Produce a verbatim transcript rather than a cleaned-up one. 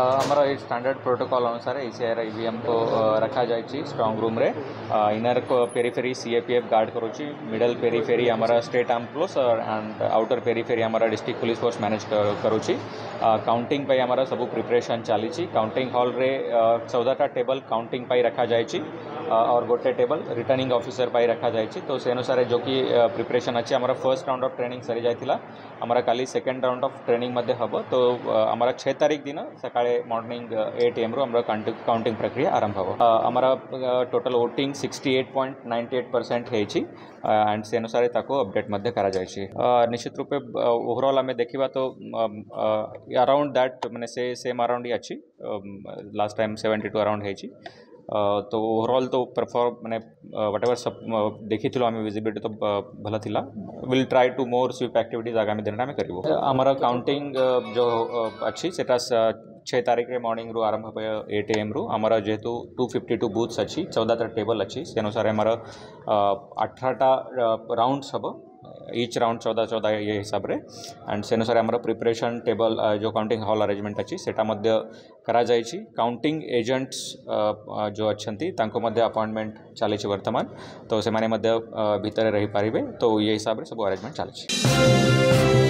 आमर standard protocol अनुसार ECR EVM को रखा जा स्ट्रांग रूम रे इनर पेरीफेरी सीएपीएफ गार्ड करुच्ची मिडल पेरीफेरी आमर state arm police and outer periphery आमर डिस्ट्रिक्ट पुलिस फोर्स मैनेज करुच्ची काउंटिंग पाई आमर सब प्रिपरेशन चली काउंटिंग हॉल रे चौदहटा टेबल काउंटिंग पाई रखा जा और गोटे टेबल रिटर्निंग ऑफिसर पाई रखा जा तो से अनुसार जो कि प्रिपरेशन अच्छी आमर फर्स्ट राउंड ऑफ ट्रेनिंग सरी जाता आमर काली सेकेंड राउंड ऑफ ट्रेनिंग हम तो आमर छः तारीख दिन सकाळे मॉर्निंग एट एम रु आमर काउंटिंग प्रक्रिया आरंभ हो आमर total voting sixty eight point ninety eight percent होती एंड से अनुसार ताको अपडेट मध्य करा जायछि निश्चित रूपे ओवरऑल आम देखा तो अराउंड दैट मैंने से सेम अराउंड ही अच्छी last time seventy two around होती तो ओवरऑल तो परफॉर्म मैंने व्हाट एवर सब देखी आम विजिबिलिटी तो भला थिला will try to more SVEEP activities आगामी दिन में करूँ आमर काउंटिंग जो अच्छी से छः तारीख रे मॉर्निंग रु आरंभ एट एम रु आमर जेहेतु टू फिफ्टी टू बूथ्स अच्छी चौदहटा टेबल अच्छी से अनुसार आमर अठारटा राउंड्स हम ईच राउंड चौदह चौदह ये हिसाब रे एंड से अनुसार आमर प्रिपरेशन टेबल जो काउंटिंग हॉल अरेंजमेंट अच्छी सेटा मध्य करा जायछि काउंटिंग एजेंट्स जो अच्छंती तांको मध्य अपॉइंटमेंट चली वर्तमान तो से माने मध्य भितर रही पारिबे तो ये हिसाब रे सब अरेंजमेंट चली।